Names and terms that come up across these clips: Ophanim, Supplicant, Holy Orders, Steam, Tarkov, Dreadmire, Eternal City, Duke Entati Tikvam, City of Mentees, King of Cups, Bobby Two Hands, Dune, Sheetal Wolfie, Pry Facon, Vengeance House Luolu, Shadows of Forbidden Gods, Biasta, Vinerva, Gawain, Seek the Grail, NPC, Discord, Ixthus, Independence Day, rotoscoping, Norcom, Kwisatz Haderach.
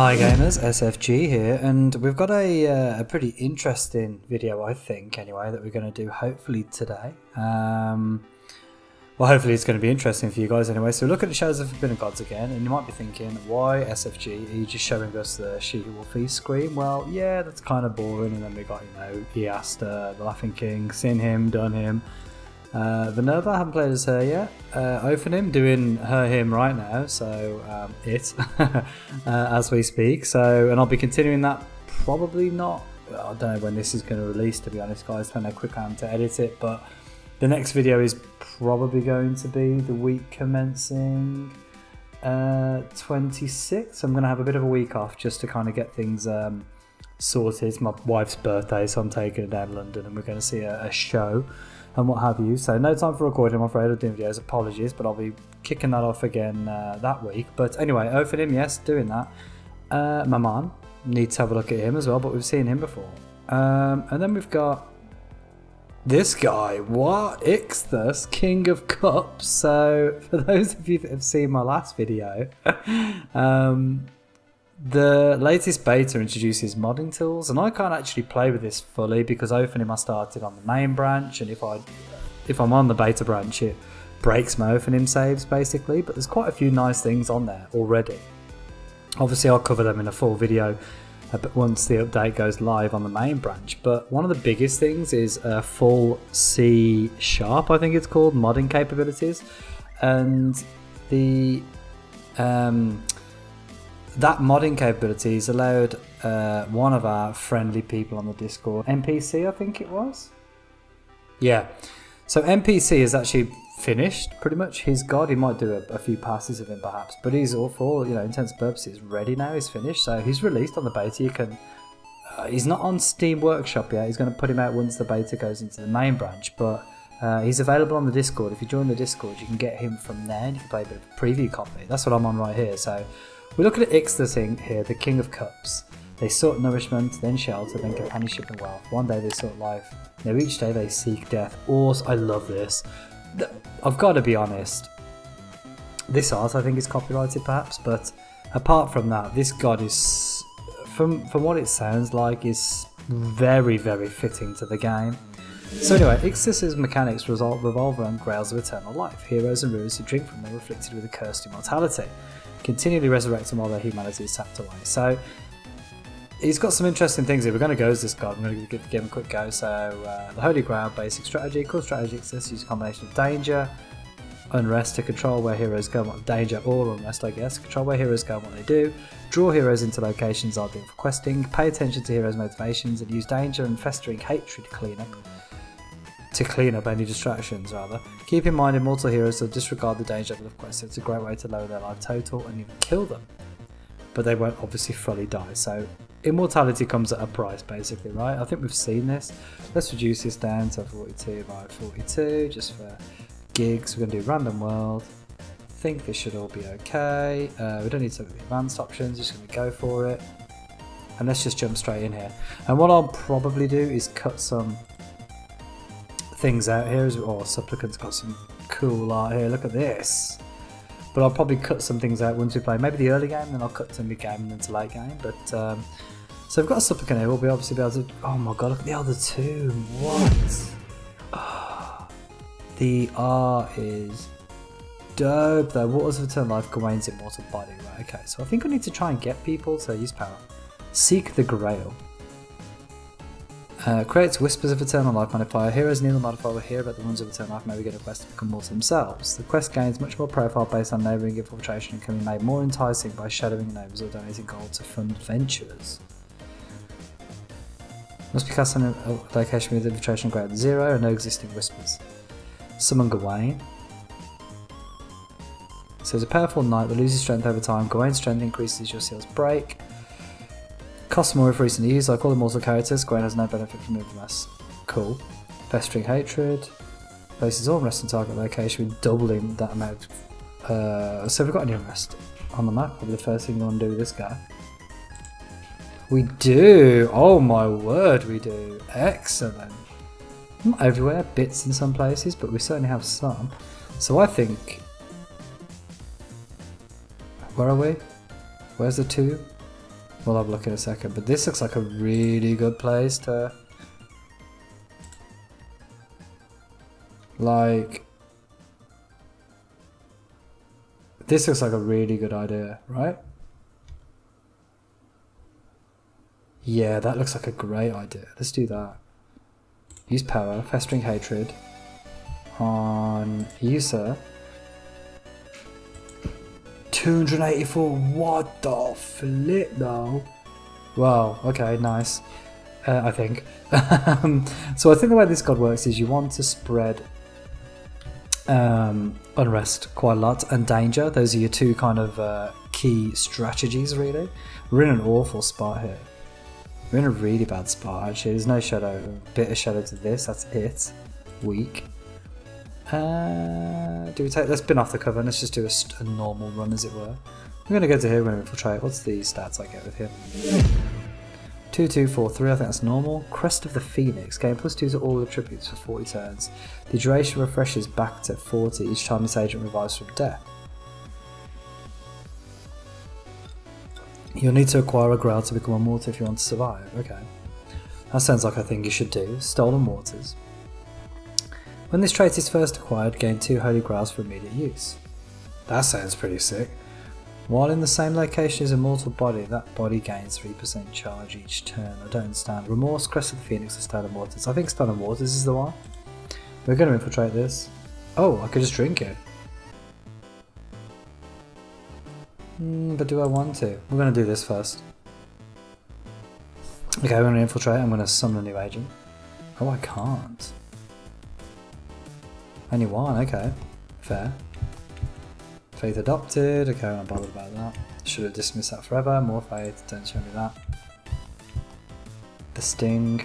Hi gamers, SFG here, and we've got a pretty interesting video, I think, anyway, that we're going to do hopefully today. Well, hopefully it's going to be interesting for you guys anyway. So we're looking at Shadows of Forbidden Gods again, and you might be thinking, why SFG? Are you just showing us the Sheetal Wolfie screen? Well, yeah, that's kind of boring, and then we got, Biasta, the Laughing King, seen him, done him. Vinerva, haven't played as her yet. Ophanim, doing him right now, so as we speak. So, and I'll be continuing that, probably not, I don't know when this is going to release, to be honest guys, don't know quick hand to edit it, but the next video is probably going to be the week commencing 26. I'm going to have a bit of a week off just to kind of get things sorted. It's my wife's birthday, so I'm taking her down to London and we're going to see a show and what have you, so no time for recording, I'm afraid, or doing videos, apologies, but I'll be kicking that off again that week. But anyway, Ophanim, yes, doing that. Maman, need to have a look at him as well, but we've seen him before. And then we've got this guy, what? Ixthus, King of Cups. So for those of you that have seen my last video, the latest beta introduces modding tools, and I can't actually play with this fully because Ophanim I started on the main branch, and if I'm on the beta branch it breaks my Ophanim saves basically, but there's quite a few nice things on there already. Obviously I'll cover them in a full video but once the update goes live on the main branch, but one of the biggest things is full C#, I think it's called, modding capabilities, and the that modding capability has allowed one of our friendly people on the Discord, NPC I think it was? Yeah. So NPC is actually finished, pretty much. His god, he might do a few passes of him perhaps, but he's all, for all intents and purposes, ready now, he's finished. So he's released on the beta. You can, he's not on Steam Workshop yet, he's going to put him out once the beta goes into the main branch, but he's available on the Discord. If you join the Discord you can get him from there and you can play a bit of a preview copy. That's what I'm on right here, so we're looking at Ixthus here, the King of Cups. They sought nourishment, then shelter, then companionship and wealth. One day they sought life, now each day they seek death. Ors, I love this. I've got to be honest, this art I think is copyrighted perhaps, but apart from that, this god is, from what it sounds like, is very, very fitting to the game. So anyway, Ixthus' mechanics revolve around grails of eternal life. Heroes and rulers who drink from them are afflicted with a cursed immortality, continually resurrecting while their humanity is sapped away. So he's got some interesting things here. We're going to go as this god. I'm going to give him a quick go. So the Holy Grail, basic strategy. Core strategy exists, use a combination of danger, unrest to control where heroes go and what danger, or unrest I guess, control where heroes go and what they do, draw heroes into locations ideal for questing, pay attention to heroes' motivations, and use danger and festering hatred to clean up any distractions, rather. Keep in mind immortal heroes will disregard the danger level of quests, so it's a great way to lower their life total and even kill them. But they won't obviously fully die, so immortality comes at a price basically, right? I think we've seen this. Let's reduce this down to 42 by 42 just for gigs. We're going to do random world. I think this should all be okay. We don't need some of the advanced options, just going to go for it. And let's just jump straight in here. And what I'll probably do is cut some things out here, or Supplicant's got some cool art here, look at this. But I'll probably cut some things out once we play maybe the early game, then I'll cut to mid game and then to late game. But so we've got a Supplicant here, we'll be obviously be able to, oh my god, look at the other two, what? Oh, the art is dope though. Waters of Eternal Life, Gawain's immortal body, right, okay, so I think I need to try and get people to use power. Seek the Grail. Creates Whispers of Eternal Life modifier. Heroes near the modifier will hear about the ones of Eternal Life, maybe get a quest to become mortal themselves. The quest gains much more profile based on neighbouring infiltration and can be made more enticing by shadowing neighbours or donating gold to fund adventurers. Must be cast on a location with infiltration grade 0 and no existing Whispers. Summon Gawain. So as a powerful knight that loses strength over time, Gawain's strength increases your seals break. Costs more if recently used, like all immortal characters, Gawain has no benefit from moving mass. Cool. Festering Hatred. Places all unrest in target location, with doubling that amount. So we've got an unrest on the map, probably the first thing we want to do with this guy. We do! Oh my word, we do! Excellent! Not everywhere, bits in some places, but we certainly have some. So I think... where are we? Where's the two? We'll have a look in a second, but this looks like a really good place to... Like... This looks like a really good idea, right? Yeah, that looks like a great idea. Let's do that. Use power, festering hatred on user. 284, what the flip though? Wow, okay, nice. I think. So I think the way this god works is you want to spread unrest quite a lot and danger. Those are your two kind of key strategies really. We're in an awful spot here. We're in a really bad spot actually. There's no shadow, a bit of shadow to this, that's it. Weak. Do we take, let's bin off the cover and let's just do a normal run as it were. I'm going to go to here, we're going to infiltrate. What's the stats I get with him? 2, 2, 4, 3, I think that's normal. Crest of the Phoenix, gain +2 to all attributes for 40 turns. The duration refreshes back to 40 each time this agent revives from death. You'll need to acquire a growl to become immortal if you want to survive. Okay. That sounds like a thing you should do. Stolen Waters. When this trait is first acquired, gain 2 holy growls for immediate use. That sounds pretty sick. While in the same location as a mortal body, that body gains 3% charge each turn. I don't understand. Remorse, Crest of the Phoenix, and Stolen Waters. I think Stolen Waters is the one. We're going to infiltrate this. Oh, I could just drink it. But do I want to? We're going to do this first. Okay, we're going to infiltrate. I'm going to summon a new agent. Oh, I can't. Only one, okay. Fair. Faith adopted. Okay, I'm not bothered about that. Should have dismissed that forever. More faith. Don't show me that. The sting.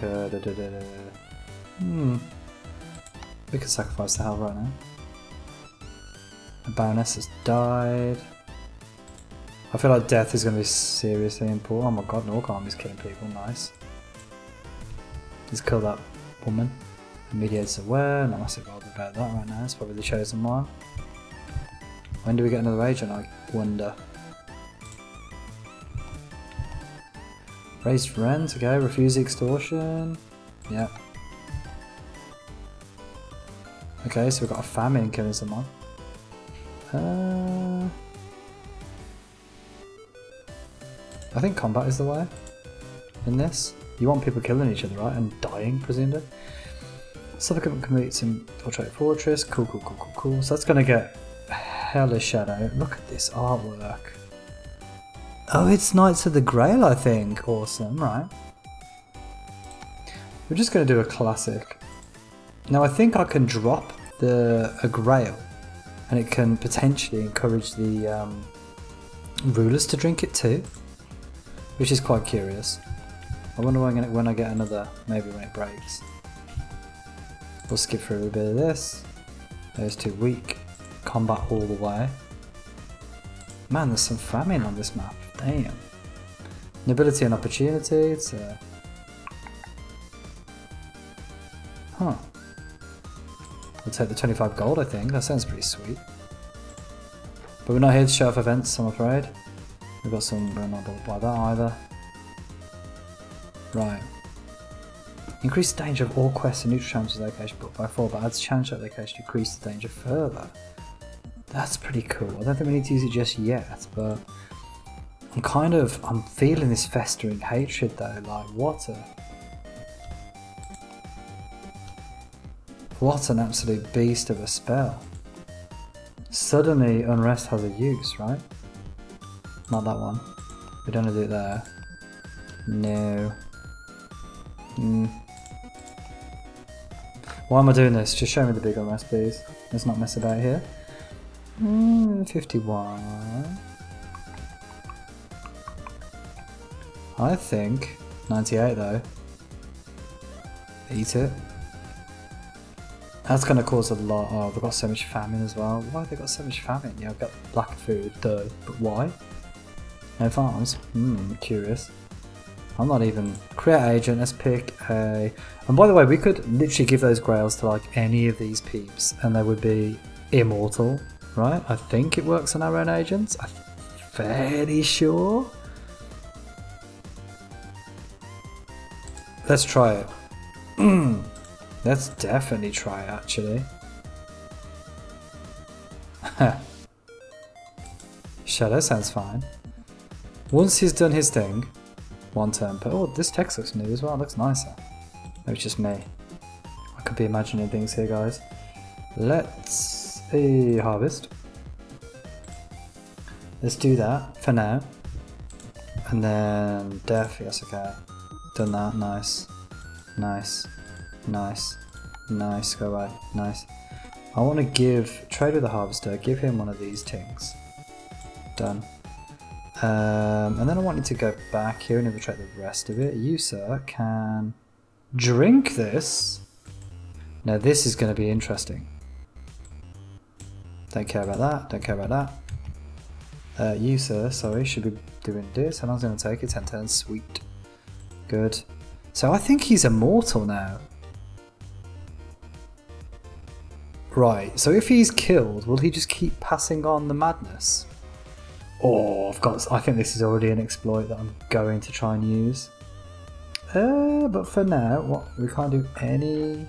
We could sacrifice the hell right now. The Baroness has died. I feel like death is going to be seriously important. Oh my god, Norcom is killing people, nice. Just kill that woman. The mediator's aware, not massive bothered about that right now, it's probably the chosen one. When do we get another agent, I wonder? Raised rent, okay, refuse extortion. Yeah. Okay, so we've got a famine killing someone. I think combat is the way in this. You want people killing each other, right? And dying, presumably. Suffocant commutes in Portrait Fortress. Cool, cool, cool, cool, cool. So that's going to get hella shadow. Look at this artwork. Oh, it's Knights of the Grail, I think. Awesome, right? We're just going to do a classic. Now, I think I can drop a Grail and it can potentially encourage the rulers to drink it too. Which is quite curious. I wonder when I get another, maybe when it breaks. We'll skip through a bit of this. Those two weak. Combat all the way. Man, there's some famine on this map. Damn. Nobility and opportunity. It's a... Huh. We'll take the 25 gold, I think. That sounds pretty sweet. But we're not here to show off events, I'm afraid. We've got some, we're not bothered by that either. Right. Increase the danger of all quests and neutral champions location book by 4, but adds chance that location to increase the danger further. That's pretty cool. I don't think we need to use it just yet, but I'm feeling this festering hatred though, like what an absolute beast of a spell. Suddenly unrest has a use, right? Not that one. We don't want to do it there. No. Why am I doing this? Just show me the big unrest, please. Let's not mess about here. 51. I think 98 though. Eat it. That's going to cause a lot. Oh, they've got so much famine as well. Why have they got so much famine? Yeah, I've got lack of food though, but why? No farms? Curious. I'm not even... Create agent, let's pick a... And by the way, we could literally give those grails to like any of these peeps and they would be immortal, right? I think it works on our own agents. I'm fairly sure. Let's try it. Let's definitely try it, actually. Shadow sounds fine. Once he's done his thing, one turn per. Oh, this text looks new as well. It looks nicer. Maybe it's just me. I could be imagining things here, guys. Let's harvest. Let's do that for now. And then death. Yes, okay. Done that. Nice. Nice. Nice. Nice. Go away. Nice. I want to give trade with the harvester. Give him one of these things. Done. And then I want you to go back here and infiltrate the rest of it. You, sir, can drink this. Now this is going to be interesting. Don't care about that. Don't care about that. You, sir, sorry, should be doing this. How long's it going to take? It's 10 turns. Sweet. Good. So I think he's immortal now. Right, so if he's killed, will he just keep passing on the madness? Oh, I've got, I think this is already an exploit that I'm going to try and use. But for now, what, we can't do any...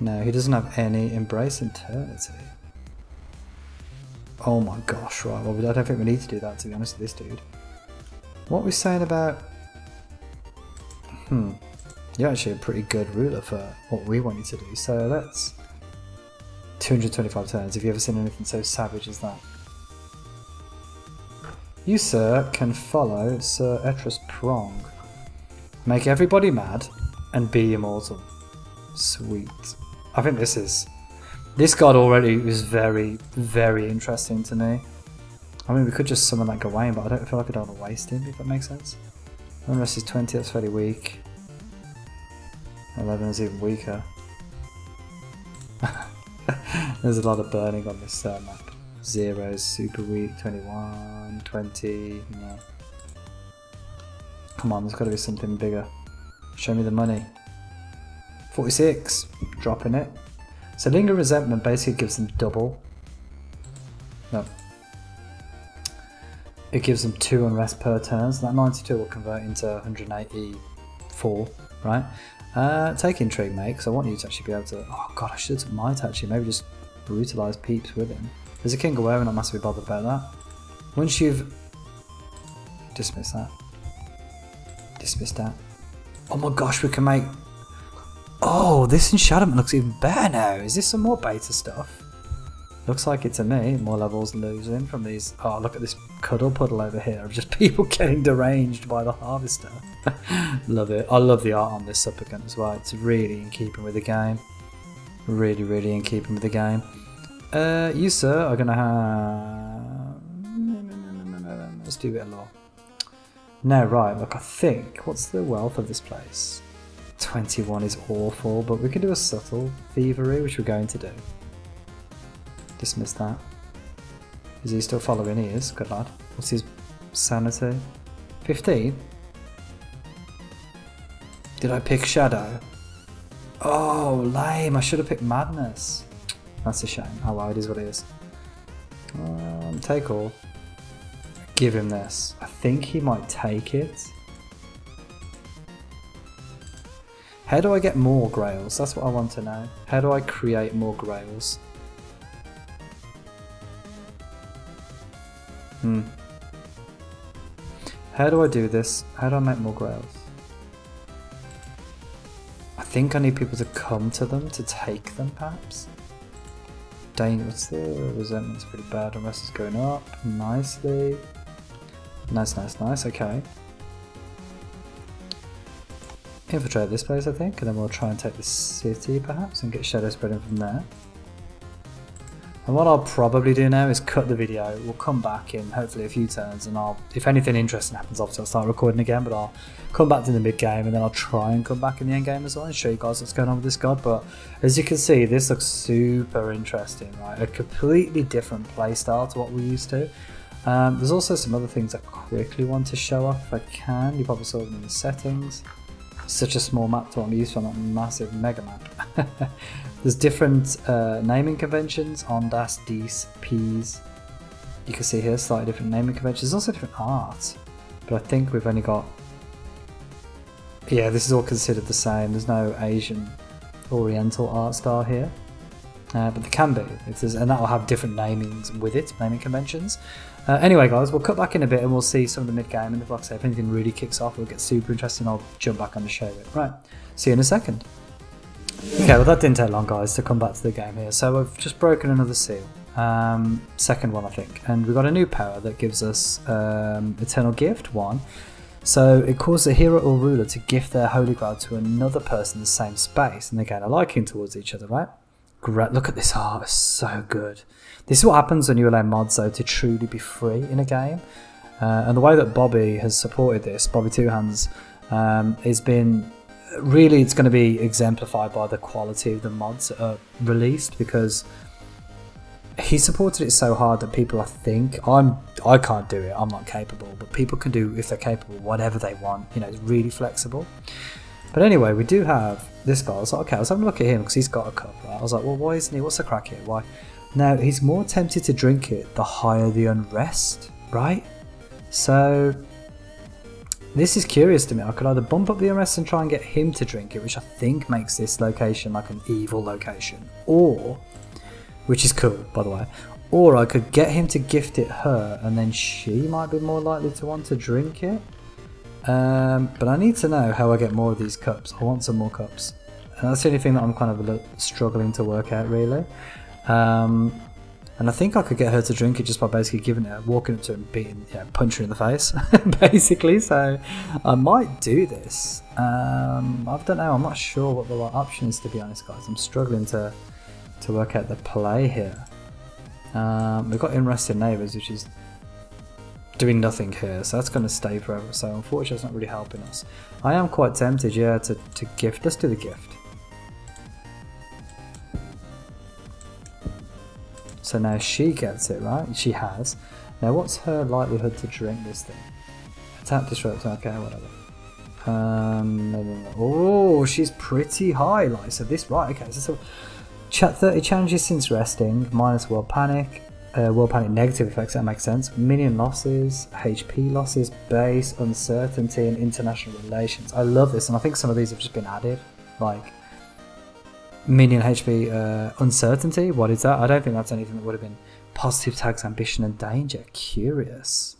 No, he doesn't have any Embrace Eternity. Oh my gosh, right, well I don't think we need to do that, to be honest with this dude. What we're saying about... You're actually a pretty good ruler for what we want you to do, so let's... 225 turns, have you ever seen anything so savage as that? You, sir, can follow Sir Etrus Prong. Make everybody mad and be immortal. Sweet. I think this is... This god already is very, very interesting to me. I mean, we could just summon that Gawain, but I don't feel like I don't want to waste him, if that makes sense. Unless he's 20, that's fairly weak. 11 is even weaker. There's a lot of burning on this map. 0 is super weak, 21, 20, no. Come on, there's got to be something bigger. Show me the money. 46, dropping it. So Linger Resentment basically gives them double. No. It gives them 2 unrest per turn, so that 92 will convert into 184, right? Take Intrigue, mate, because I want you to actually be able to... Oh god, I should might actually, maybe just brutalise peeps with him. There's a King aware, we're not massively bothered about that. Once you've... Dismiss that. Dismiss that. Oh my gosh, we can make... Oh, this enshadowment looks even better now. Is this some more beta stuff? Looks like it to me. More levels losing from these... Oh, look at this cuddle puddle over here of just people getting deranged by the harvester. Love it. I love the art on this supplicant as well. It's really in keeping with the game. Really, really in keeping with the game. You, sir, are going to have... No. Let's do it a lot. No, right, look, I think... What's the wealth of this place? 21 is awful, but we can do a subtle thievery, which we're going to do. Dismiss that. Is he still following? He is. Good lad. What's his sanity? 15? Did I pick Shadow? Oh, lame. I should have picked Madness. That's a shame. Oh well, it is what it is. Take all. Give him this. I think he might take it. How do I get more grails? That's what I want to know. How do I create more grails? How do I do this? How do I make more grails? I think I need people to come to them to take them, perhaps? Dang, what's the resentment's pretty bad, unless it's going up nicely. Nice, nice, nice, okay. Infiltrate this place, I think, and then we'll try and take the city, perhaps, and get shadow spreading from there. And what I'll probably do now is cut the video. We'll come back in hopefully a few turns, and I'll, if anything interesting happens, obviously I'll start recording again, but I'll come back to the mid game, and then I'll try and come back in the end game as well and show you guys what's going on with this god. But as you can see, this looks super interesting, right? A completely different play style to what we're used to. There's also some other things I quickly want to show off if I can. You probably saw them in the settings. Such a small map to what I'm used to on that massive mega map. There's different naming conventions, Ondas, Dees, Peas. You can see here slightly different naming conventions. There's also different art, but I think we've only got Yeah, this is all considered the same. There's no Asian Oriental art style here. But there can be, and that will have different namings with it, naming conventions. Anyway, guys, we'll cut back in a bit and we'll see some of the mid-game. And if, like I say, if anything really kicks off, we'll get super interesting. I'll jump back on the show it. Right, see you in a second. Okay, well, that didn't take long, guys, to come back to the game here. So I've just broken another seal, second one, I think. And we've got a new power that gives us Eternal Gift, one. So it causes a hero or ruler to gift their Holy Grail to another person in the same space. And they gain a liking towards each other, right? Great, look at this art, it's so good. This is what happens when you allow mods though to truly be free in a game. And the way that Bobby has supported this, Bobby Two Hands, has been really, it's going to be exemplified by the quality of the mods that are released, because he supported it so hard that people, I think, I can't do it, I'm not capable, but people can do, if they're capable, whatever they want. You know, it's really flexible. But anyway, we do have this guy. I was like, okay, I was having a look at him because he's got a cup, right? I was like, well, why isn't he? What's the crack here? Why? Now, he's more tempted to drink it the higher the unrest, right? So, this is curious to me. I could either bump up the unrest and try and get him to drink it, which I think makes this location like an evil location, or, which is cool, by the way, or I could get him to gift it her, and then she might be more likely to want to drink it. But I need to know how I get more of these cups. I want some more cups, and that's the only thing that I'm kind of struggling to work out, really. And I think I could get her to drink it just by basically giving it, walking up to her and beating, you know, punch her in the face, basically. So I might do this. I don't know. I'm not sure what the right option is, to be honest, guys. I'm struggling to work out the play here. We've got Interested Neighbours, which is doing nothing here, so that's going to stay forever, so unfortunately it's not really helping us. I am quite tempted, yeah, to gift. Let's do the gift. So now she gets it, right? She has. Now what's her likelihood to drink this thing? Attack, disrupt, okay, whatever. Oh, she's pretty high, like, so this, right, okay, so chat 30 challenges since resting, minus world panic. World Panic negative effects, that makes sense. Minion losses, HP losses, base, uncertainty, and international relations. I love this, and I think some of these have just been added. Like, minion HP uncertainty, what is that? I don't think that's anything that would have been. Positive tags, ambition, and danger. Curious.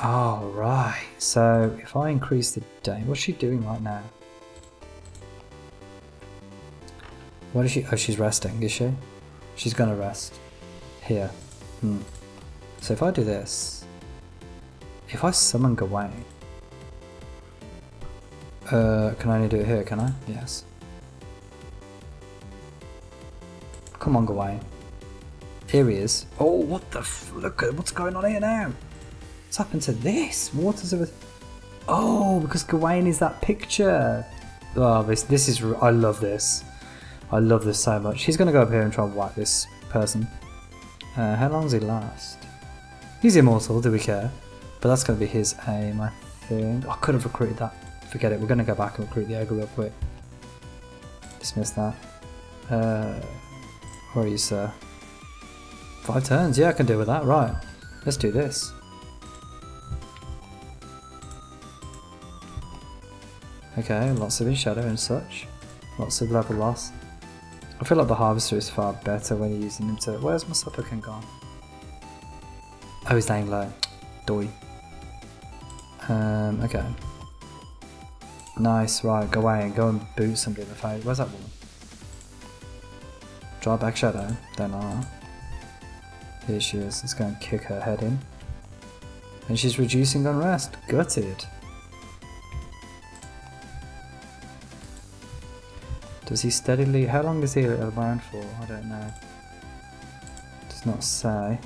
Alright, so if I increase the danger, what's she doing right now? What is she? Oh, she's resting, is she? She's gonna rest here. So if I do this, if I summon Gawain, can I only do it here, can I? Yes. Come on, Gawain. Here he is. Oh, what the f, look at what's going on here now. What's happened to this? Waters of a, oh, because Gawain is that picture. Oh, this is, I love this. I love this so much. He's going to go up here and try and whack this person. How long does he last? He's immortal, do we care? But that's going to be his aim, I think. I could have recruited that. Forget it, we're going to go back and recruit the ogre real quick. Dismiss that. Where are you, sir? 5 turns, yeah, I can deal with that. Right, let's do this. Okay, lots of in shadow and such. Lots of level loss. I feel like the harvester is far better when you're using him to. Where's my supplicant gone? Oh, he's laying low. Doi. Okay. Nice, right, go away and go and boot somebody in the face. Where's that woman? Draw back shadow. Don't know her. Here she is. Let's go and kick her head in. And she's reducing unrest. Gutted. Does he steadily, how long is he around for? I don't know. Does not say.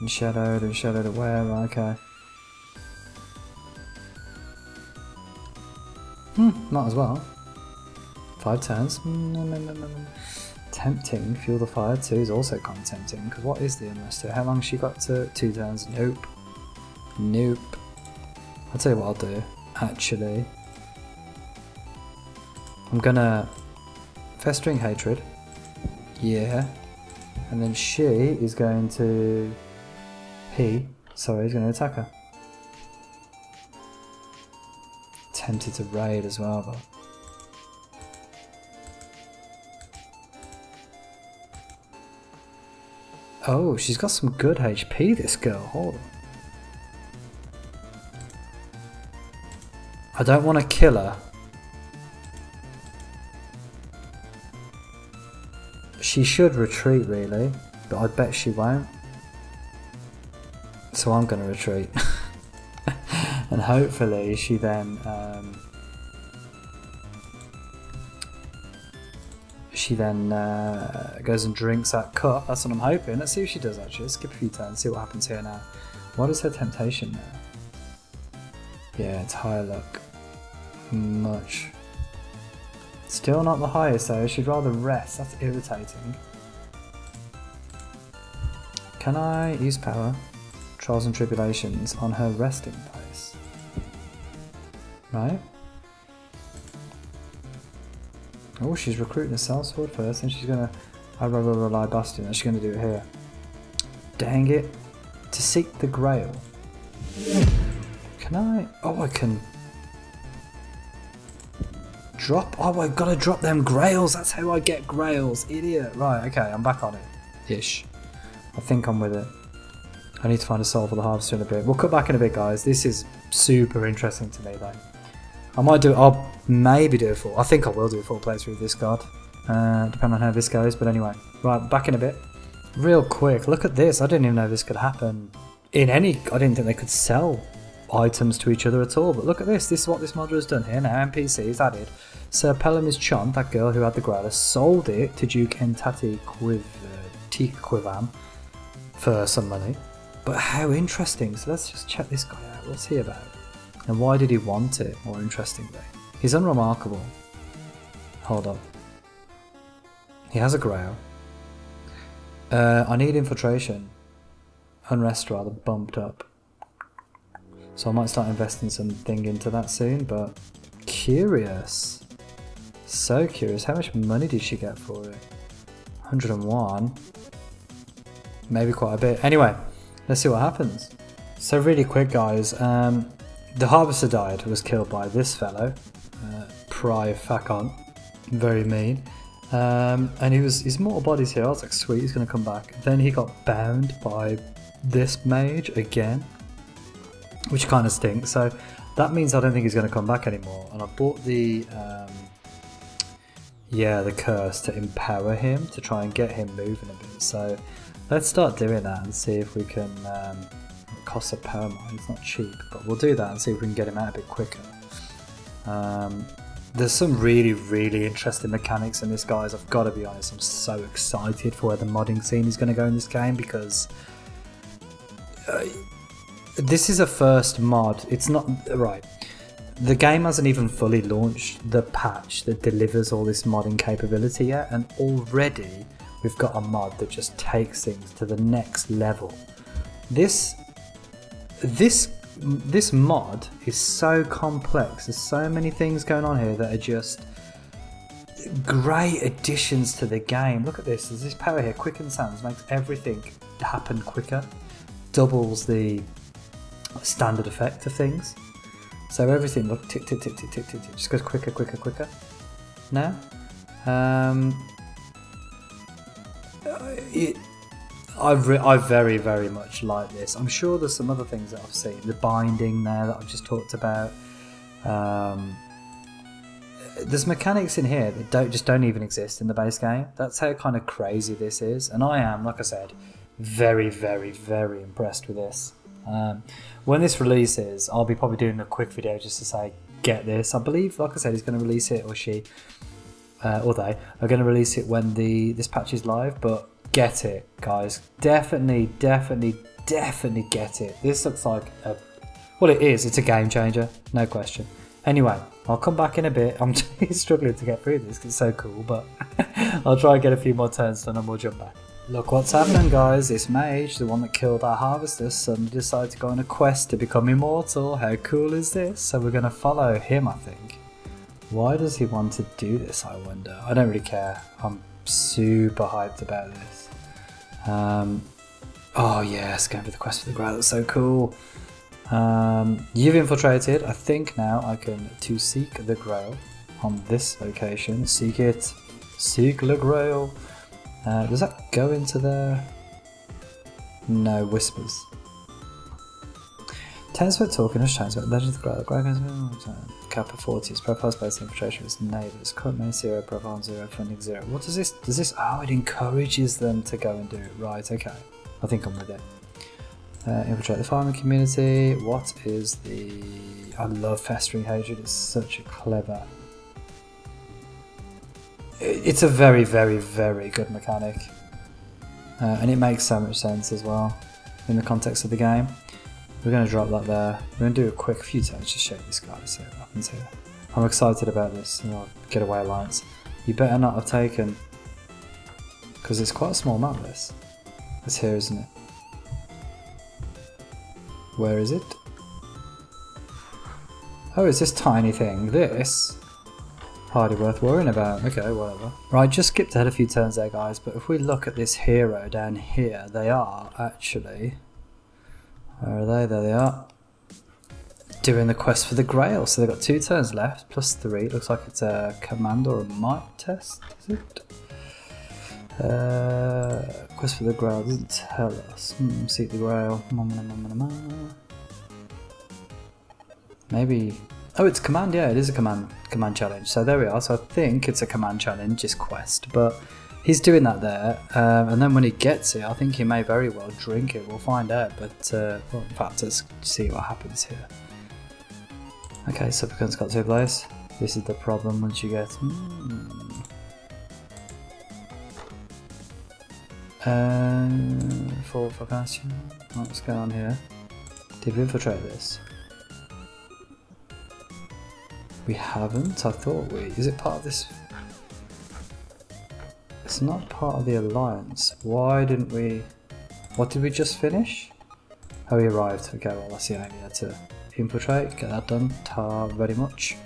And shadowed at where? Okay. Might as well. 5 turns. Tempting. Fuel the fire 2 is also kind of tempting, because what is the unrest? How long has she got to? 2 turns. Nope. Nope. I'll tell you what I'll do. Actually, I'm gonna Festering Hatred, yeah, and then she is going to HP, so he's going to attack her. Tempted to raid as well, but... oh, she's got some good HP, this girl. Hold on. I don't want to kill her. She should retreat, really, but I bet she won't. So I'm going to retreat. And hopefully she then... She then goes and drinks that cup. That's what I'm hoping. Let's see if she does, actually. Let's skip a few turns, see what happens here now. What is her temptation now? Yeah, it's higher luck. Much. Still not the highest though, she'd rather rest. That's irritating. Can I use power? Trials and tribulations on her resting place. Right? Oh, she's recruiting a sellsword first, and she's gonna... I'd rather rely busting, and she's gonna do it here. Dang it. To seek the grail. Can I... oh, I can... drop? Oh, I've gotta drop them grails! That's how I get grails! Idiot! Right, okay, I'm back on it. Ish. I think I'm with it. I need to find a soul for the harvester in a bit. We'll cut back in a bit, guys. This is super interesting to me, though. I might do it, I'll maybe do a full, I think I will do a full playthrough of this card, depending on how this goes, but anyway. Right, back in a bit. Real quick, look at this, I didn't even know this could happen in any, I didn't think they could sell items to each other at all, but look at this, this is what this modder has done here now, NPC is added. Sir Pelham's Chant, that girl who had the Grail, sold it to Duke Entati Tikvam for some money, but how interesting, so let's just check this guy out, what's he about? And why did he want it, more interestingly? He's unremarkable. Hold on. He has a grail. I need infiltration. Unrest rather bumped up. So I might start investing something into that soon, but... curious. So curious. How much money did she get for it? 101. Maybe quite a bit. Anyway, let's see what happens. So really quick, guys. The harvester died, was killed by this fellow, Pry Facon, very mean, and he was, his mortal body's here, I was like sweet, he's going to come back. Then he got bound by this mage again, which kind of stinks, so that means I don't think he's going to come back anymore, and I bought the, yeah, the curse to empower him, to try and get him moving a bit, so let's start doing that and see if we can, costs a power mine, it's not cheap, but we'll do that and see if we can get him out a bit quicker. There's some really interesting mechanics in this, guys. I've got to be honest, I'm so excited for where the modding scene is going to go in this game, because this is a first mod. It's not right, the game hasn't even fully launched the patch that delivers all this modding capability yet, and already we've got a mod that just takes things to the next level. This mod is so complex, there's so many things going on here that are just great additions to the game. Look at this, there's this power here, Quicken Sands, makes everything happen quicker, doubles the standard effect of things. So everything, look, tick, tick, tick, tick, tick, tick, tick, just goes quicker, quicker, quicker. Now, I very much like this. I'm sure there's some other things that I've seen. The binding there that I've just talked about. There's mechanics in here that just don't even exist in the base game. That's how kind of crazy this is. And I am, like I said, very impressed with this. When this releases, I'll be probably doing a quick video just to say, get this. I believe, like I said, he's going to release it, or she, or they, are going to release it when this patch is live, but... get it, guys. Definitely get it. This looks like a... well, it is. It's a game changer. No question. Anyway, I'll come back in a bit. I'm struggling to get through this because it's so cool, but I'll try and get a few more turns done and we'll jump back. Look what's happening, guys. This mage, the one that killed our harvester, suddenly decided to go on a quest to become immortal. How cool is this? So we're going to follow him, I think. Why does he want to do this, I wonder? I don't really care. I'm super hyped about this. Oh yes, going for the quest for the ground, that's so cool. You've infiltrated. I think now I can to seek the grail on this location. Seek it. Seek the grail. Does that go into there? No, whispers. 10-foot token, has chance, but legend of the grail. The grail goes Kappa 40. Its profile space infiltration with its neighbours. Current main 0, profile 0, funding 0. What does this? Does this? Oh, it encourages them to go and do it. Right, okay. I think I'm with it. Infiltrate the farming community. What is the... I love Festering Hatred. It's such a clever... It's a very, very, very good mechanic. And it makes so much sense as well in the context of the game. We're going to drop that there. We're going to do a quick few turns to shake this guy to see what happens here. I'm excited about this. You know, Getaway Alliance. You better not have taken... Because it's quite a small map, this. It's here, isn't it? Where is it? Oh, it's this tiny thing. This? Hardly worth worrying about. Okay, whatever. Right, just skipped ahead a few turns there, guys, but if we look at this hero down here, they are actually... Where are they? There they are. Doing the quest for the Grail. So they've got 2 turns left, plus 3. Looks like it's a command or a might test, is it? Quest for the Grail doesn't tell us. Seek the Grail. Maybe. Oh, it's command. Yeah, it is a command challenge. So there we are. So I think it's a command challenge, his quest. But he's doing that there. And then when he gets it, I think he may very well drink it. We'll find out. But well, in fact, let's see what happens here. Okay, Supplicant's got 2 players. This is the problem once you get. For Vacation. What's going on here? Did we infiltrate this? We haven't. I thought we. Is it part of this? It's not part of the alliance. Why didn't we? What did we just finish? Oh, we arrived. Okay, well that's the idea to infiltrate. Get that done. Tar very much.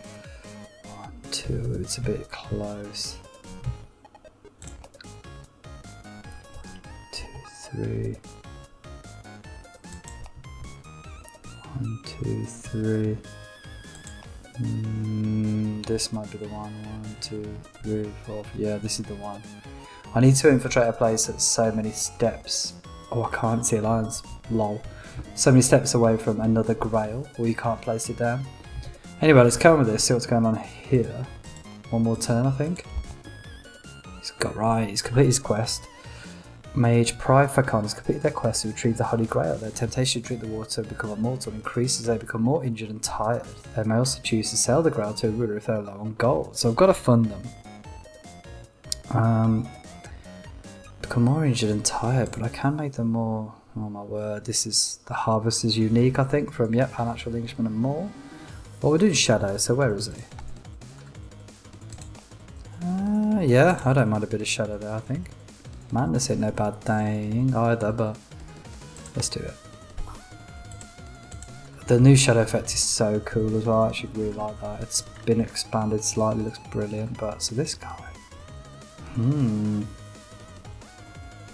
1, 2. It's a bit close. 3, 1, 2, 3. This might be the one. 1, 2, 3, 4. Yeah, this is the one. I need to infiltrate a place that's so many steps. Oh, I can't see alliance. Lol. So many steps away from another grail, or you can't place it down. Anyway, let's come with this. See what's going on here. 1 more turn, I think. He's got right. He's completed his quest. Mage Pry Facon has completed their quest to retrieve the Holy Grail. Their temptation to drink the water and become immortal increases as they become more injured and tired. They may also choose to sell the Grail to a ruler if they're low on gold. So I've got to fund them. Become more injured and tired, but I can make them more... Oh my word, this is... The harvest is unique, I think, from, yep, Our Natural Englishman and more. Well, we're doing Shadow, so where is he? Yeah, I don't mind a bit of Shadow there, I think. Man, this ain't no bad thing either, but let's do it. The new shadow effect is so cool as well, I actually really like that. It's been expanded slightly, looks brilliant, but so this guy.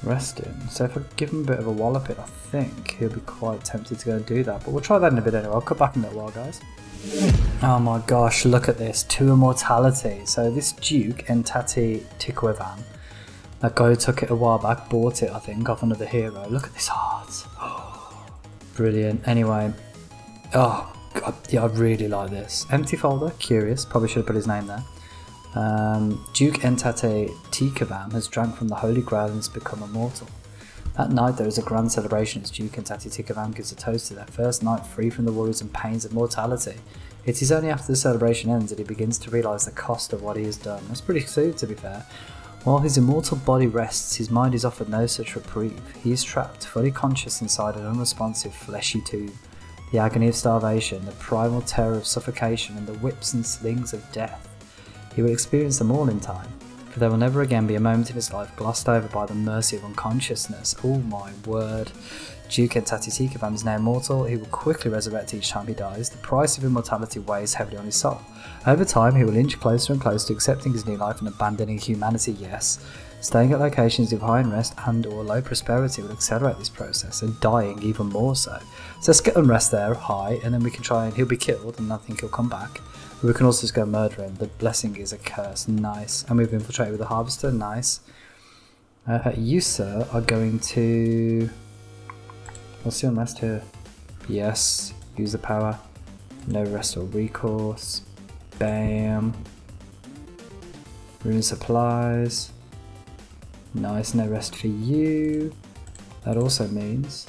Resting. So if I give him a bit of a wallop it, I think he'll be quite tempted to go and do that, but we'll try that in a bit anyway. I'll cut back in a little while, guys. Oh my gosh, look at this. 2 immortality. So this Duke Entati Tikvam. That guy who took it a while back bought it, I think, off another hero. Look at this heart. Oh, brilliant. Anyway. Oh, God. Yeah, I really like this. Empty folder. Curious. Probably should have put his name there. Duke Entati Tikvam has drank from the Holy Grail and has become immortal. That night there is a grand celebration as Duke Entati Tikvam gives a toast to their first night free from the worries and pains of mortality. It is only after the celebration ends that he begins to realise the cost of what he has done. That's pretty sweet, to be fair. While his immortal body rests, his mind is offered no such reprieve. He is trapped, fully conscious inside an unresponsive fleshy tomb. The agony of starvation, the primal terror of suffocation, and the whips and slings of death. He will experience them all in time, for there will never again be a moment in his life glossed over by the mercy of unconsciousness. Oh my word. Duke Entati Tikvam is now immortal. He will quickly resurrect each time he dies. The price of immortality weighs heavily on his soul. Over time, he will inch closer and closer to accepting his new life and abandoning humanity, yes. Staying at locations of high unrest and or low prosperity will accelerate this process, and dying even more so. So let's get unrest there high, and then we can try and he'll be killed and I think he'll come back. But we can also just go murder him. The blessing is a curse. Nice. And we've infiltrated with a harvester. Nice. You, sir, are going to... What's your unrest here? Yes. Use the power. No rest or recourse. Bam. Rune supplies. Nice, no rest for you. That also means...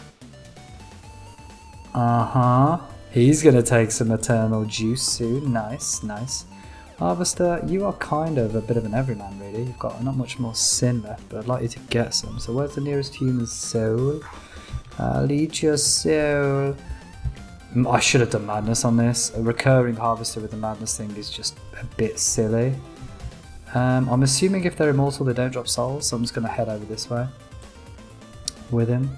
He's gonna take some eternal juice soon. Nice, nice. Harvester, you are kind of a bit of an everyman really. You've got not much more sin left, but I'd like you to get some. So where's the nearest human soul? Lead your soul. I should have done madness on this. A recurring harvester with the madness thing is just a bit silly. I'm assuming if they're immortal they don't drop souls, so I'm just going to head over this way with him.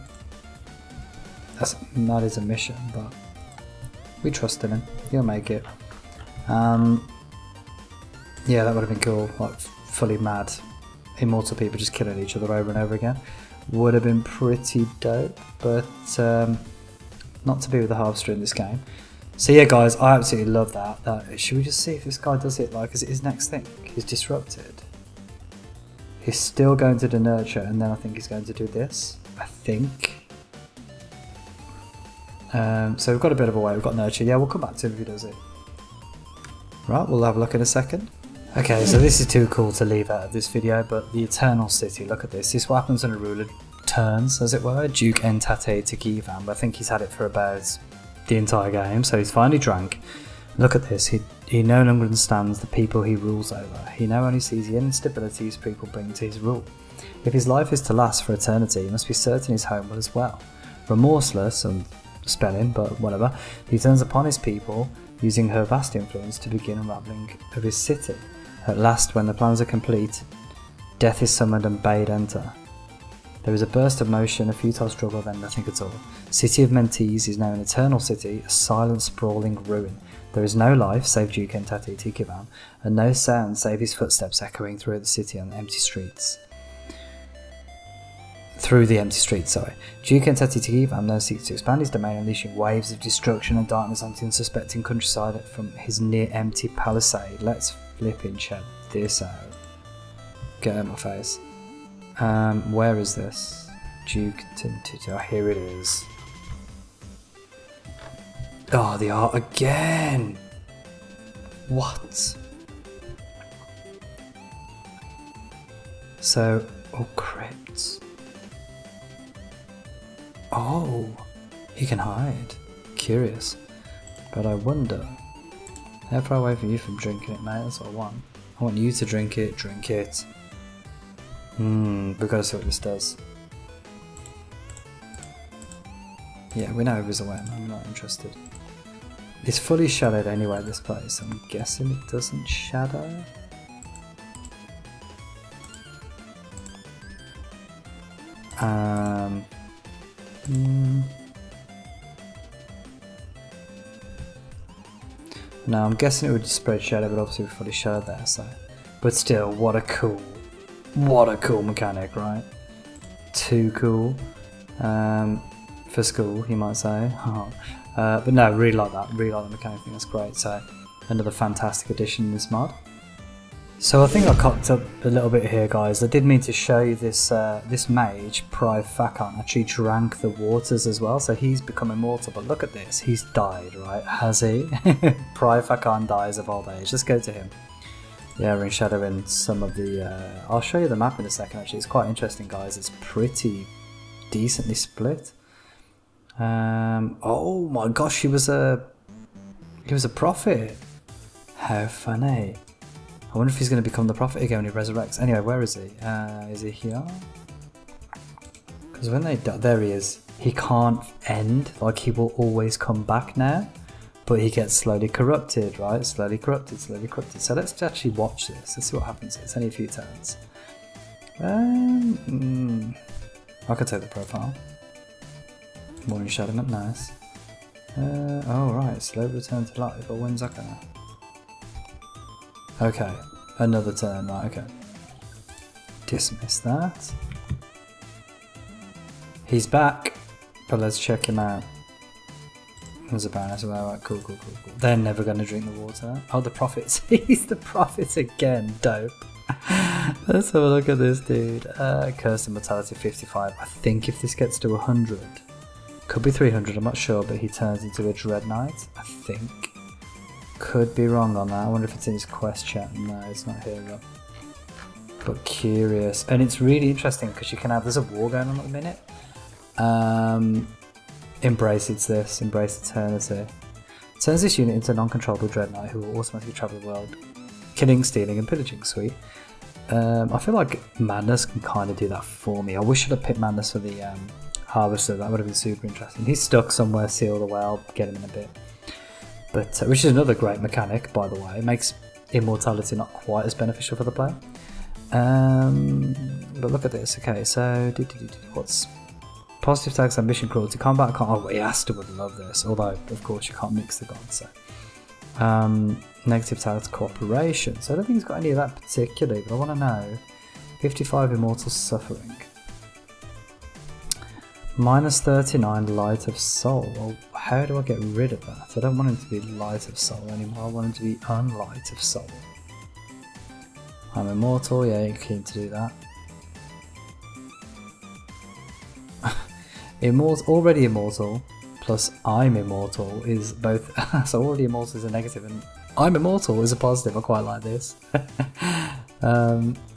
That is a mission, but we trust him. He'll make it. Yeah, that would have been cool. Like, fully mad immortal people just killing each other over and over again. Would have been pretty dope, but not to be with the harvester in this game. So yeah guys, I absolutely love that. Should we just see if this guy does it? Like, is it his next thing? He's disrupted. He's still going to do nurture, and then I think he's going to do this. I think. So we've got a bit of a way. We've got nurture. Yeah, we'll come back to him if he does it. Right, we'll have a look in a second. Okay, so this is too cool to leave out of this video, but the Eternal City, look at this. This is what happens when a ruler turns, as it were. Duke Entati Tikvam. I think he's had it for about... the entire game, so he's finally drunk. Look at this, he no longer understands the people he rules over. He now only sees the instabilities people bring to his rule. If his life is to last for eternity, he must be certain his home will as well. Remorseless, and spelling, but whatever, he turns upon his people, using her vast influence to begin unraveling of his city. At last, when the plans are complete, death is summoned and bade enter. There is a burst of motion, a futile struggle, then nothing at all. City of Mentees is now an eternal city, a silent, sprawling ruin. There is no life save Duke Entati Tikvam, and no sound save his footsteps echoing through the city on empty streets. Through the empty streets, sorry. Duke Entati Tikvam now seeks to expand his domain, unleashing waves of destruction and darkness onto the unsuspecting countryside from his near-empty palisade. Let's flip and check this out. Get out of my face. Where is this? Duke Entati. Oh, here it is. Oh, the art again! What? So, oh, crypts. Oh, he can hide. Curious. But I wonder. How far away from you from drinking it, mate? That's what I want. I want you to drink it. Drink it. We've got to see what this does. Yeah, we know it was away, I'm not interested. It's fully shadowed anyway, this place. I'm guessing it doesn't shadow? No, I'm guessing it would spread shadow, but obviously we're fully shadowed there, so... But still, what a cool mechanic, right? Too cool. For school, you might say. But no, really like that. Really like the mechanic thing, that's great. So, another fantastic addition in this mod. So I think I cocked up a little bit here, guys. I did mean to show you this this mage, Pry Facon, actually drank the waters as well. So he's become immortal, but look at this. He's died, right? Has he? Pry Facon dies of old age. Let's go to him. Yeah, we're in shadow in some of the... I'll show you the map in a second, actually. It's quite interesting, guys. It's pretty decently split. Oh my gosh, he was a prophet. How funny. I wonder if he's going to become the prophet again when he resurrects. Anyway, where is he? Is he here? Because when they die... There he is. He can't end. Like, he will always come back now. But he gets slowly corrupted, right? Slowly corrupted, slowly corrupted. So let's actually watch this. Let's see what happens. It's only a few turns. I could take the profile. More enshadowment, nice. Oh, right. Slow return to life. But when's that gonna? Okay. Another turn, right? Okay. Dismiss that. He's back, but let's check him out. There's a banner as well. Right, cool. They're never going to drink the water. Oh, the prophet. He's the prophet again. Dope. Let's have a look at this dude. Cursed immortality 55. I think if this gets to 100, could be 300, I'm not sure, but he turns into a Dread Knight, I think. Could be wrong on that. I wonder if it's in his quest chat. No, it's not here, but curious. And it's really interesting because you can have, there's a war going on at the minute. Embrace Eternity. Turns this unit into a non-controllable Dread Knight who will automatically travel the world, killing, stealing and pillaging. Sweet. I feel like Madness can kind of do that for me. I wish I'd have picked Madness for the Harvester. That would have been super interesting. He's stuck somewhere, seal the well, get him in a bit. But which is another great mechanic, by the way. It makes immortality not quite as beneficial for the player. But look at this. Okay, so what's positive tags, ambition, cruelty, combat. Oh, Biasta would love this. Although, of course, you can't mix the gods. So. Negative tags, cooperation. So I don't think he's got any of that particularly, but I want to know. 55 immortal suffering. Minus 39 light of soul. Well, how do I get rid of that? I don't want him to be light of soul anymore. I want him to be unlight of soul. I'm immortal. Yeah, you're keen to do that. Immortal, already immortal, plus I'm immortal is both. So already immortal is a negative, and I'm immortal is a positive. I quite like this.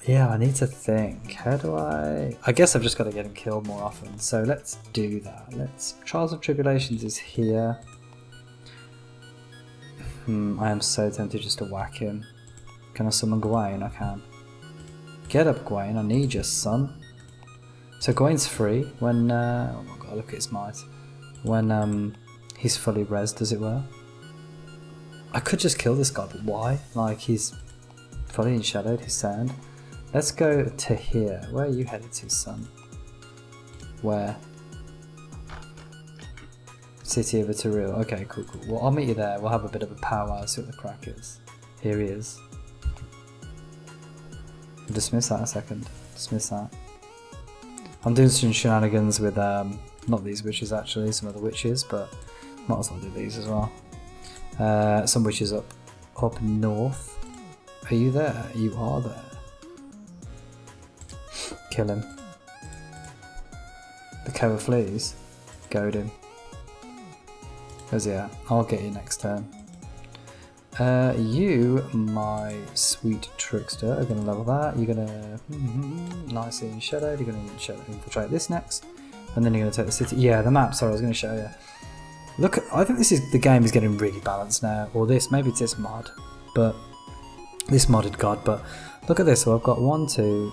Yeah, I need to think. How do I? I guess I've just got to get him killed more often. So let's do that. Let's. Trials and Tribulations is here. I am so tempted just to whack him. Can I summon Gawain? I can. Get up, Gawain. I need you, son. So Gawain's free when, oh my god, look at his might, when he's fully rezzed, as it were. I could just kill this guy, but why? Like, he's fully enshadowed, he's sound. Let's go to here. Where are you headed to, son? Where? City of Iteril. Okay, cool. Well, I'll meet you there. We'll have a bit of a powwow, see what the crack is. Here he is. I'll dismiss that a second. Dismiss that. I'm doing some shenanigans with, not these witches actually, some other witches, but might as well do these as well. Some witches up north. Are you there? You are there. Kill him. The Cove of Fleas. Goad him. Where's he at? I'll get you next turn. You, my sweet trickster, are going to level that. You're going to nicely in shadow. You're going to infiltrate this next, and then you're going to take the city. Yeah, the map. Sorry, I was going to show you. Look, I think this is the game is getting really balanced now. Or this, maybe it's this mod, but this modded god. But look at this. So I've got 1, 2.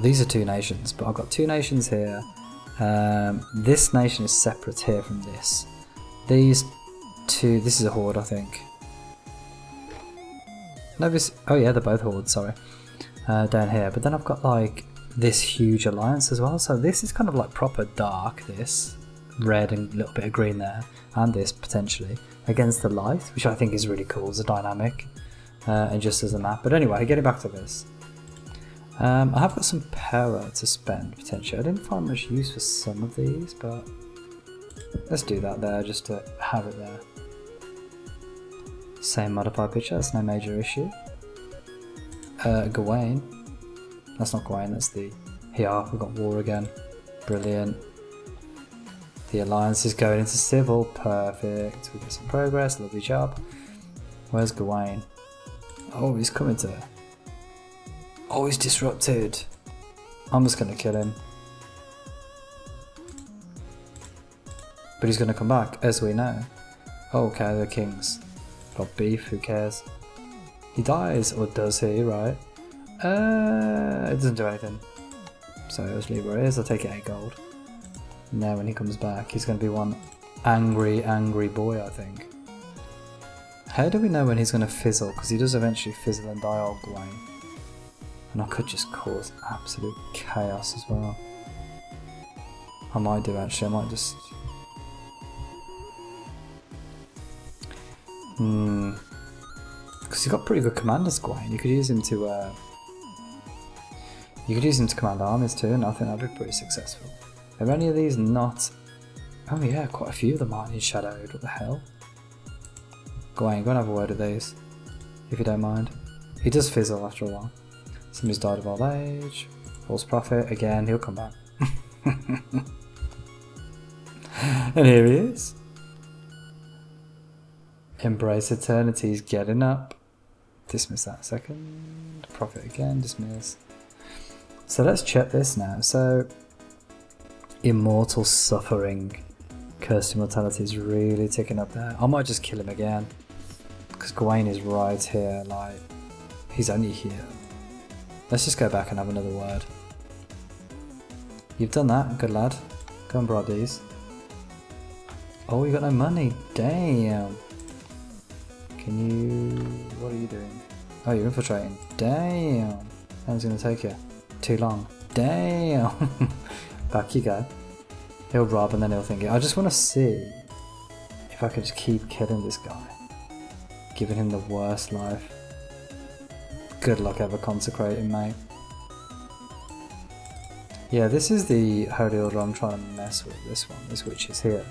These are two nations, but I've got two nations here. This nation is separate here from this. These. Two, this is a horde, I think. No, this, oh yeah, they're both hordes, sorry. Down here, but then I've got like this huge alliance as well, so this is kind of like proper dark, this red and a little bit of green there, and this potentially against the light, which I think is really cool as a dynamic, and just as a map. But anyway, getting back to this, I have got some power to spend potentially. I didn't find much use for some of these, but let's do that there just to have it there. Same modifier picture, that's no major issue. Gawain. That's not Gawain, that's the... Here, we've got war again. Brilliant. The alliance is going into civil. Perfect. We've got some progress, lovely job. Where's Gawain? Oh, he's coming to... Oh, he's disrupted. I'm just going to kill him. But he's going to come back, as we know. Oh, okay, they're kings. Got beef, who cares? He dies, or does he, right? It doesn't do anything. So I'll just leave where it is, I'll take it 8 gold. Now when he comes back, he's going to be one angry, angry boy, I think. How do we know when he's going to fizzle? Because he does eventually fizzle and die, old Gawain. And I could just cause absolute chaos as well. I might do, actually, I might just... Because he's got pretty good commander squad, and you could use him to You could use them to command armies too, and I think that'd be pretty successful. Are any of these not... Oh yeah, quite a few of them aren't in shadowed, what the hell? Gawain, go and have a word with these, if you don't mind. He does fizzle after a while. Somebody's died of old age, false prophet, again, he'll come back. And here he is. Embrace eternity, he's getting up. Dismiss that second, prophet again, dismiss. So let's check this now. So immortal suffering, cursed immortality is really ticking up there. I might just kill him again because Gawain is right here, like he's only here. Let's just go back and have another word. You've done that, good lad, go and bribe these. Oh, you got no money, damn. Can you, what are you doing? Oh, you're infiltrating, damn. How's it gonna take you? Too long. Damn. Back you go. He'll rob and then he'll think it. I just want to see if I can just keep killing this guy. Giving him the worst life. Good luck ever consecrating, mate. Yeah, this is the holy order I'm trying to mess with. This one, this witch is here.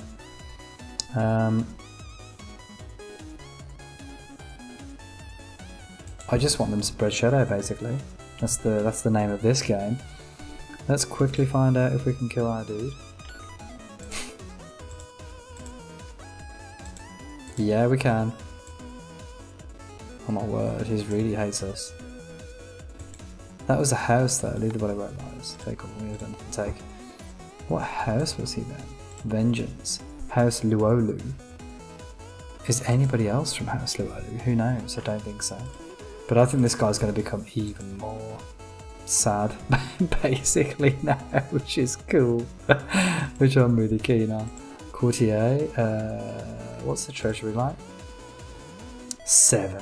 I just want them to spread shadow, basically. That's the name of this game. Let's quickly find out if we can kill our dude. Yeah, we can. Oh my word, he really hates us. That was a house though, leave the body where it lies. Take all we have done to take. What house was he then? Vengeance. House Luolu. Is anybody else from House Luolu? Who knows? I don't think so. But I think this guy's going to become even more sad, basically, now, which is cool, which I'm really keen on. Courtier, what's the treasury like? 7.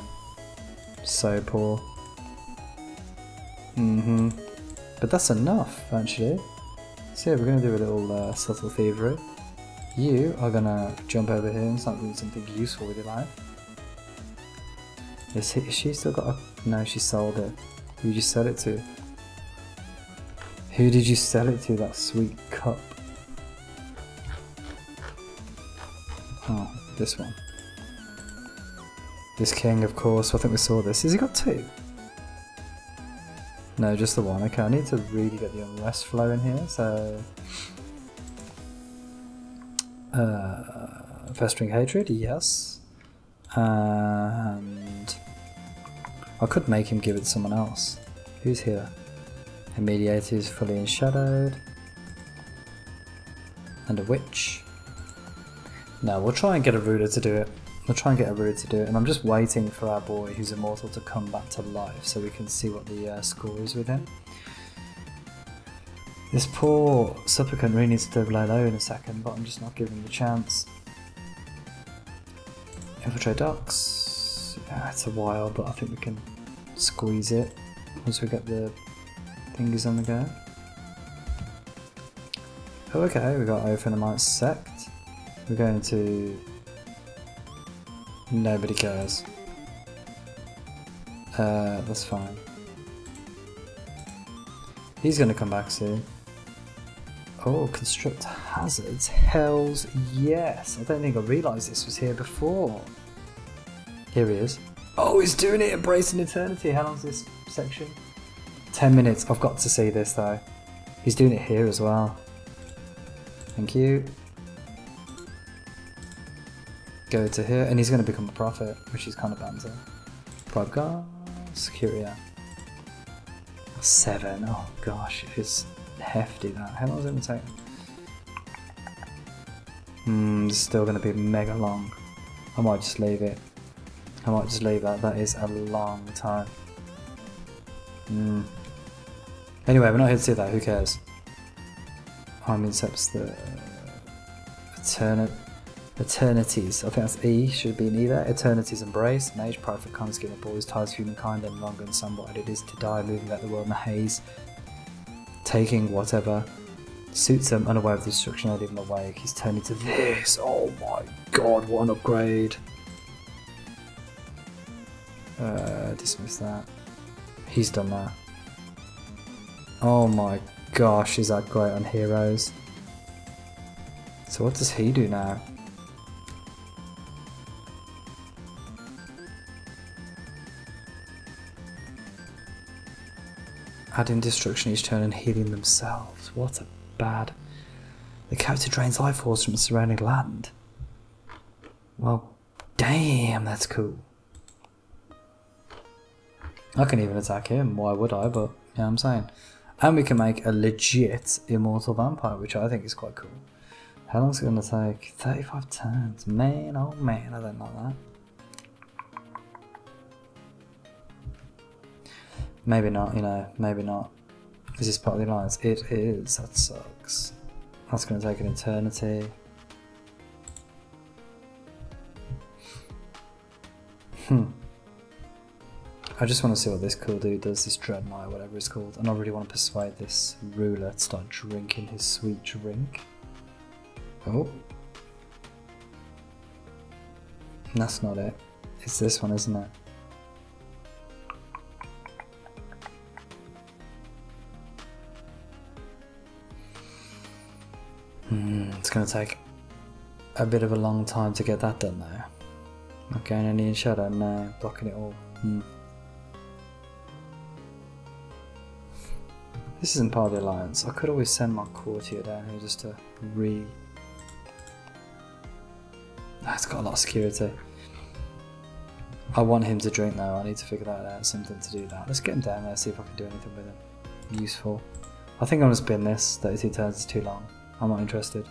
So poor. Mm-hmm. But that's enough, actually. So yeah, we're going to do a little subtle thievery. You are going to jump over here and start doing something useful with your life. Is she still got a... No, she sold it. Who did you sell it to? Who did you sell it to, that sweet cup? Oh, this one. This king, of course. I think we saw this. Has he got 2? No, just the one. Okay, I need to really get the unrest flow in here, so... festering hatred, yes. And... I could make him give it to someone else. Who's here? A mediator is fully enshadowed. And a witch. No, we'll try and get a ruler to do it. We'll try and get a ruler to do it. And I'm just waiting for our boy who's immortal to come back to life so we can see what the score is with him. This poor supplicant really needs to blow low in a second, but I'm just not giving him the chance. Infiltrate docks. It's a while, but I think we can squeeze it once we get the fingers on the go. Oh, okay, we got Ophanim sect. We're going to... Nobody cares. That's fine. He's going to come back soon. Oh, construct hazards. Hells yes! I don't think I realised this was here before. Here he is. Oh, he's doing it! Embracing eternity! How long's this section? 10 minutes. I've got to see this, though. He's doing it here as well. Thank you. Go to here, and he's going to become a prophet, which is kind of banter. Private guard. Security. 7. Oh, gosh. It's hefty, that. How long is it going to take? It's still going to be mega long. I might just leave it. I might just leave that. That is a long time. Anyway, we're not here to see that. Who cares? Harm incepts the eternities. I think that's E. Should be an E there. Eternities embrace. Mage, Pry Facon, skin the boys, ties of humankind, and longer and somewhat it is to die, moving about the world in a haze, taking whatever suits them, unaware of the destruction, not even awake. He's turning to this. Oh my god, what an upgrade! Dismiss that. He's done that. Oh my gosh, is that great on heroes. So what does he do now? Adding destruction each turn and healing themselves. What a bad... The character drains life force from the surrounding land. Well, damn, that's cool. I can even attack him, why would I, but you know what I'm saying. And we can make a legit immortal vampire, which I think is quite cool. How long's it going to take? 35 turns. Man, oh man, I don't like that. Maybe not, you know, maybe not. Is this part of the alliance? It is, that sucks. That's going to take an eternity. I just want to see what this cool dude does, this Dreadmire, whatever it's called, and I really want to persuade this ruler to start drinking his sweet drink. Oh. And that's not it. It's this one, isn't it? It's going to take a bit of a long time to get that done though. Not going any in shadow, no, blocking it all. This isn't part of the alliance. I could always send my courtier down here just to That's got a lot of security. I want him to drink though, I need to figure that out, something to do that. Let's get him down there, see if I can do anything with him. Useful. I think I'm going to spin this, 32 turns is too long. I'm not interested.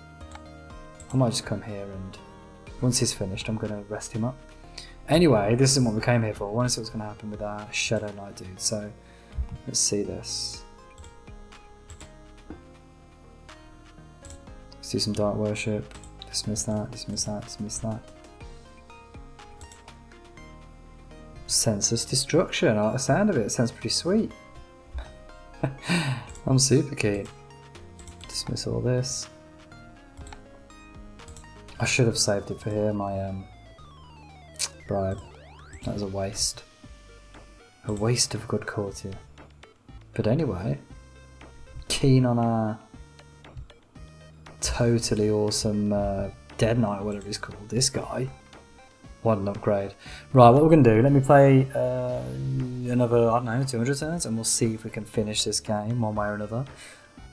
I might just come here and once he's finished I'm going to rest him up. Anyway, this isn't what we came here for. I want to see what's going to happen with our Shadow Knight dude. So, let's see this. Let's do some dark worship. Dismiss that, dismiss that, dismiss that. Senseless destruction. I like the sound of it. It sounds pretty sweet. I'm super keen. Dismiss all this. I should have saved it for here, my bribe. That was a waste. A waste of good courtier. But anyway, keen on our totally awesome Dead Knight, whatever he's called. This guy. What an upgrade. Right, what we're going to do, let me play another, I don't know, 200 turns, and we'll see if we can finish this game one way or another.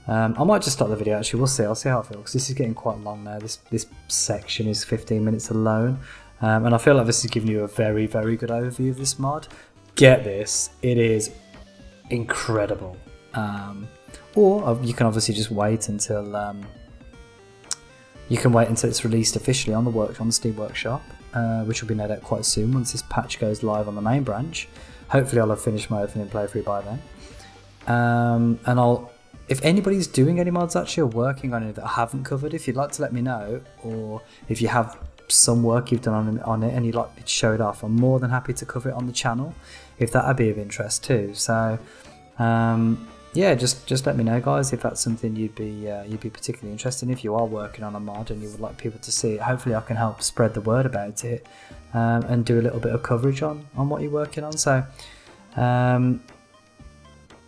I might just stop the video actually, we'll see, I'll see how it feels, because this is getting quite long now, this section is 15 minutes alone. And I feel like this is giving you a very, very good overview of this mod. Get this, it is incredible. Or you can obviously just wait until it's released officially on the Steam Workshop, which will be no doubt quite soon once this patch goes live on the main branch. Hopefully, I'll have finished my opening playthrough by then. And if anybody's doing any mods actually or working on it that I haven't covered, if you'd like to let me know, or if you have some work you've done on it and you'd like me to show it off, I'm more than happy to cover it on the channel if that would be of interest too. So yeah, just let me know guys if that's something you'd be particularly interested in. If you are working on a mod and you would like people to see it, hopefully I can help spread the word about it and do a little bit of coverage on what you're working on. So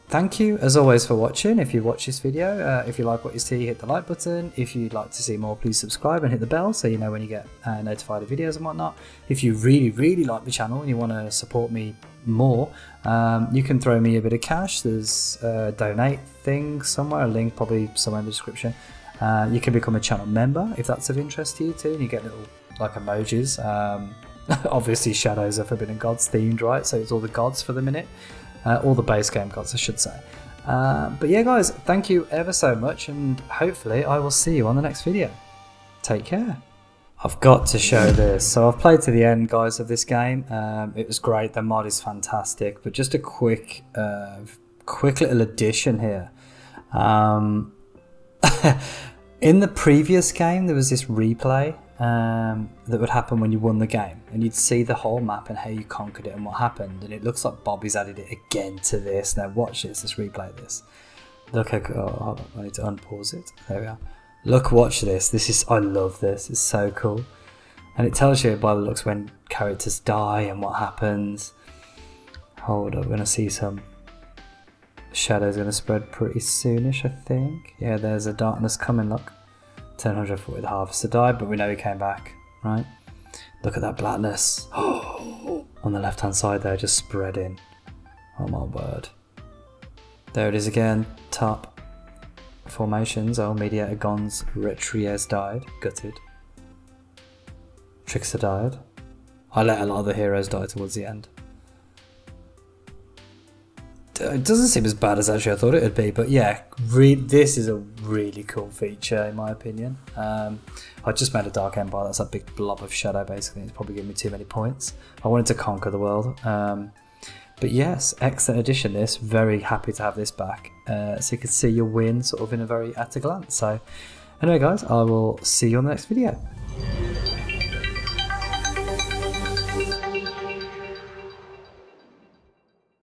thank you as always for watching. If you watch this video, if you like what you see, hit the like button. If you'd like to see more, please subscribe and hit the bell so you know when you get notified of videos and whatnot. If you really, really like the channel and you want to support me more, you can throw me a bit of cash. There's a donate thing somewhere, a link probably somewhere in the description. You can become a channel member if that's of interest to you too, and you get little like emojis. Obviously Shadows of Forbidden Gods themed, right? So it's all the gods for the minute. All the base game gods, I should say. But yeah, guys, thank you ever so much, and hopefully I will see you on the next video. Take care. I've got to show this. So I've played to the end, guys, of this game. It was great. The mod is fantastic. But just a quick, quick little addition here. In the previous game, there was this replay that would happen when you won the game, and you'd see the whole map and how you conquered it and what happened, and it looks like Bobby's added it again to this. Now watch this, let's replay this. Look how cool. Oh, hold on, I need to unpause it. There we are. Look, watch this. This is, I love this, it's so cool. And it tells you by the looks when characters die and what happens. Hold up, we're gonna see some Shadow's gonna spread pretty soonish, I think. Yeah, there's a darkness coming, look. 1000 foot with Harvester died, but we know he came back, right? Look at that blackness. Oh, on the left-hand side there, just spreading. Oh my word. There it is again. Top formations. Oh, Mediator Gon's Retriez died. Gutted. Trickster died. I let a lot of the heroes die towards the end. It doesn't seem as bad as actually I thought it would be, but yeah, this is a really cool feature in my opinion. I just made a Dark Empire, that's a big blob of shadow basically, it's probably giving me too many points. I wanted to conquer the world. But yes, excellent addition this, very happy to have this back. So you can see your win sort of in a very at a glance. So anyway guys, I will see you on the next video.